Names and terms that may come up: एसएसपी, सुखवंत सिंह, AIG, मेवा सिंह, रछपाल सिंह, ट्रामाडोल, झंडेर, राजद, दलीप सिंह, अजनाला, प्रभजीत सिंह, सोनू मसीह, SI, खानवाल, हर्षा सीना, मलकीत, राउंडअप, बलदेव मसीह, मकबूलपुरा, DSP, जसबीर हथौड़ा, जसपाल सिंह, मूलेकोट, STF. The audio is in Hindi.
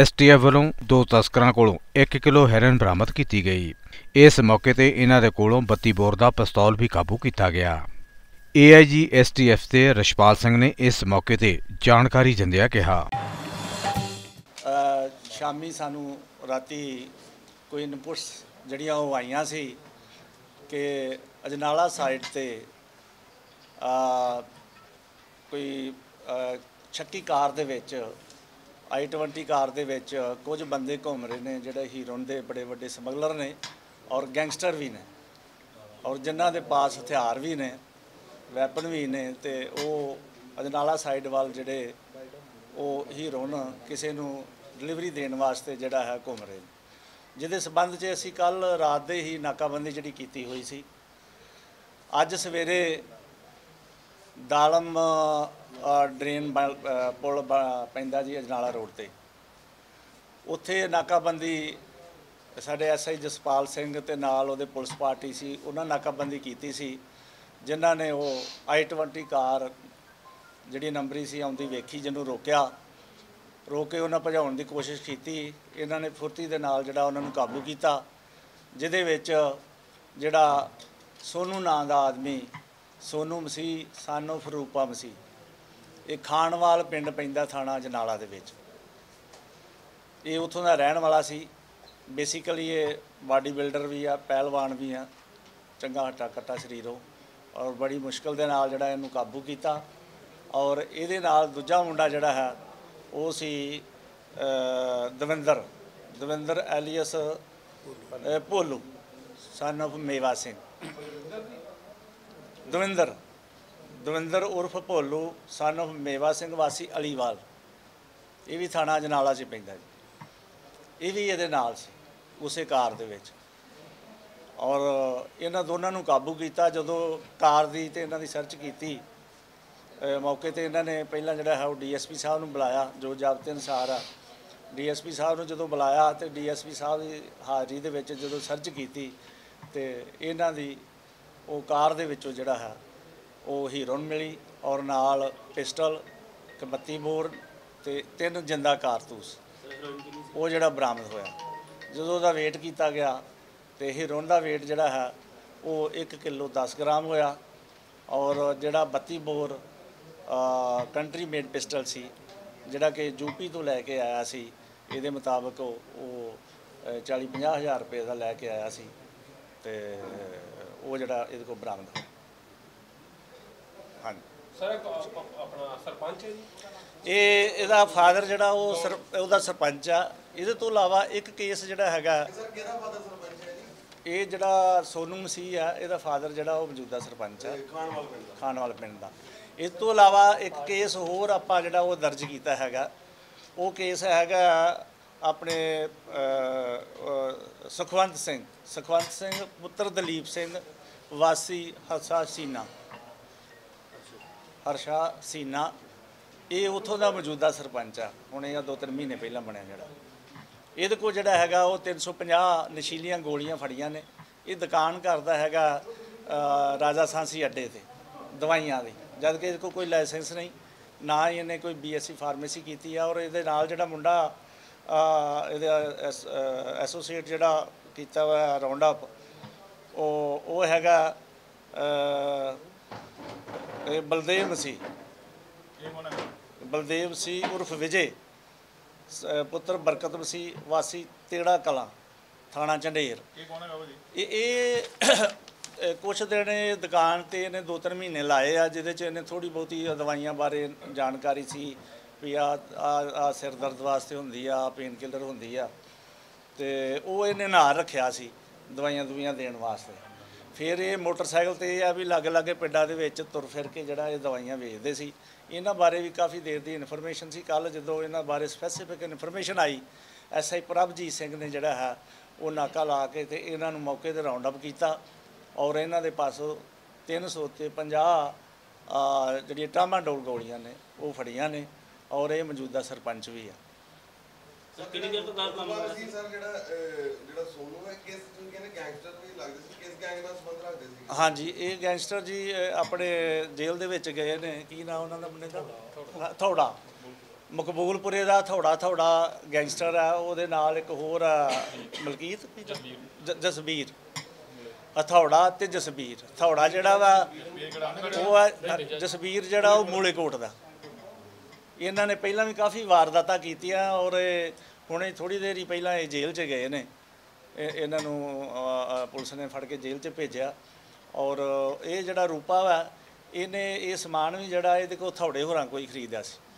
STF ਵੱਲੋਂ दो तस्करां कोलों 1 किलो हेरोइन बरामद की गई। इस मौके ते इन्हां दे कोलों 32 बोर दा पिस्तौल भी काबू किया गया। AIG STF ते रछपाल सिंह ने इस मौके ते जानकारी दिंदिआं कहा, शामी सानू राती कोई इनपुट्स जड़ियां ओह आईआं सी कि अजनाला साइड ते कोई छक्की कार दे विच I-20 कार दे विच कुछ बंदे घूम रहे हैं जिहड़े हीरोइन दे बड़े बड़े समगलर ने और गैंगस्टर भी ने और जिन्हां दे पास हथियार भी ने वैपन भी ने ते वह अजनाला साइड वाल जिहड़े वह हीरोइन किसी नूं डिलीवरी देने वास्ते जिहड़ा है घूम रहे हैं। जिहदे संबंध च असीं कल रात दे ही नाकाबंदी जिहड़ी कीती होई सी। अज सवेरे दालम ड्रेन पुल पैंदा जी अजनाला रोड ते उत्थे नाकाबंदी साडे SI जसपाल सिंह ते नाल उहदे पुलिस पार्टी सी, उन्हां नाकाबंदी कीती सी जिन्हां ने वो I-20 कार जिहड़ी नंबरी सी आउंदी वेखी जिन्नू रोकिया, रोक के उन्हां भजाउण दी कोशिश कीती। इन्हां ने फुर्ती दे नाल जिहड़ा उन्हां नूं काबू कीता जिहदे विच जिहड़ा सोनू नां दा आदमी सोनू मसीह सानो फरूपा मसीह ये खानवाल पिंड पैंदा थाना जनाला दे विच ये उत्थों दा रहण वाला सी। बेसिकली ये बॉडी बिल्डर भी आ, पहलवान भी आ, चंगा हट्टा कट्टा शरीरों और बड़ी मुश्किल दे नाल जिहड़ा इहनूं काबू कीता। और इहदे नाल दूजा मुंडा जिहड़ा है वो सी Davinder alias Bholu son of मेवा सिंह। Davinder उर्फ भोलू सन ऑफ मेवा सिंह वासी अलीवाल, ये भी थाना जनाला च पैंदा जी। ये भी ये नाल सी उसे कार दे विच और इन्हां दोनों नूं काबू किया। जदों कार दी ते इन्हां दी सर्च की मौके ते इन्हां ने पहला जिहड़ा है DSP साहब नूं बुलाया जो जाब्ते अनुसार आ। DSP साहब नूं जदों बुलाया तो DSP साहब दी हाजरी दे विच जदों सर्च की ते इन्हां दी वो कार दे विचों जिहड़ा है वो हीरोइन मिली और नाल पिस्टल 32 बोर ते 3 जिंदा कारतूस वो जिहड़ा बरामद होया। जदों दा वेट कीता गया तो हीरोइन का वेट जिहड़ा है वो 1 किलो 10 ग्राम होया और जिहड़ा 32 बोर कंट्री मेड पिस्टल सी जिहड़ा कि यूपी तो लैके आया सी, इहदे मुताबक वो 40-50 हज़ार रुपये का लैके आया सी ते वो जिहड़ा इहदे कोल बरामद होया। हाँ सर, अपना सरपंच जी इहदा फादर जिहड़ा ओहदा सरपंच आ। इहदे तो इलावा एक केस जिहड़ा हैगा ये जिहड़ा सोनू मसीह आ, इहदा फादर जिहड़ा वो मौजूदा सरपंच आ खानवाल पिंड दा। इस तो इलावा एक केस होर आपां जिहड़ा वो दर्ज कीता हैगा, वो केस हैगा अपने सुखवंत सिंह पुत्र दलीप सिंह वासी हर्षा सीना ये उतों का मौजूदा सरपंच आ। हुण ये 2-3 महीने पहला बनया जिहड़ा इहदे कोल जिहड़ा हैगा वो 350 नशीलियां गोलियां फड़ियां ने। ये दुकान करता हैगा राजा सांसी अड्डे ते दवाइयां दी, जद कि इसको कोई लाइसेंस नहीं, ना ही इन्हें कोई BSc फार्मेसी की। और ये जिहड़ा मुंडा एसोसीएट जिहड़ा कीता वा राउंडअप वो हैगा बलदेव मसीह उर्फ विजय पुत्र बरकत मसीह वासी तेड़ा कला थाना झंडेर। ये कुछ दिन दुकान ते इन्हें 2-3 महीने लाए आ जिहदे च इन्हें थोड़ी बहुती दवाइयां बारे जानकारी सी भी आ सिर दर्द वास्ते होंदी आ, पेन किलर होंदी आ ते वो इन्हें नाल रखिया सी दवाइयां देने वास्ते। फिर ये मोटरसाइकिल ते आ भी लागे लागे पिंडां दे विच तुर फिर के जिहड़ा ये दवाइयां वेचदे सी। इन्हां बारे भी काफ़ी देर दी इन्फॉर्मेशन सी। कल जदों इन्हां बारे स्पैसीफिक इन्फॉर्मेशन आई SI प्रभजीत सिंह ने जिहड़ा है वो नाका ला के ते इन्हां नूं मौके ते राउंड अप कीता और इन्हां दे पासों 350 जिहड़ियां ट्रामाडोल गोलियां ने वो फड़ियां ने और ये मौजूदा सरपंच भी है। हाँ जी, ये गैंगस्टर जी अपने जेल दे विच गए ने, की नाम उन्हां दा बंदे दा थोड़ा मकबूलपुरे दा थोड़ा गैंगस्टर है उहदे नाल एक होर मलकीत जसबीर हथौड़ा ते जसबीर हथौड़ा जिहड़ा वा ओह जसबीर जिहड़ा ओह मूलेकोट दा इन्हां ने पहलां भी काफ़ी वारदातां कीतियां और हुणे थोड़ी देर ही पहलां ये जेल च गए ने इन्हां नूं पुलिस ने फड़ के जेल च भेजिया और ये जिहड़ा रूपा वा इन्हें ये समान भी जिहड़ा इहदे कोल हथौड़े होरां कोई खरीदिया सी।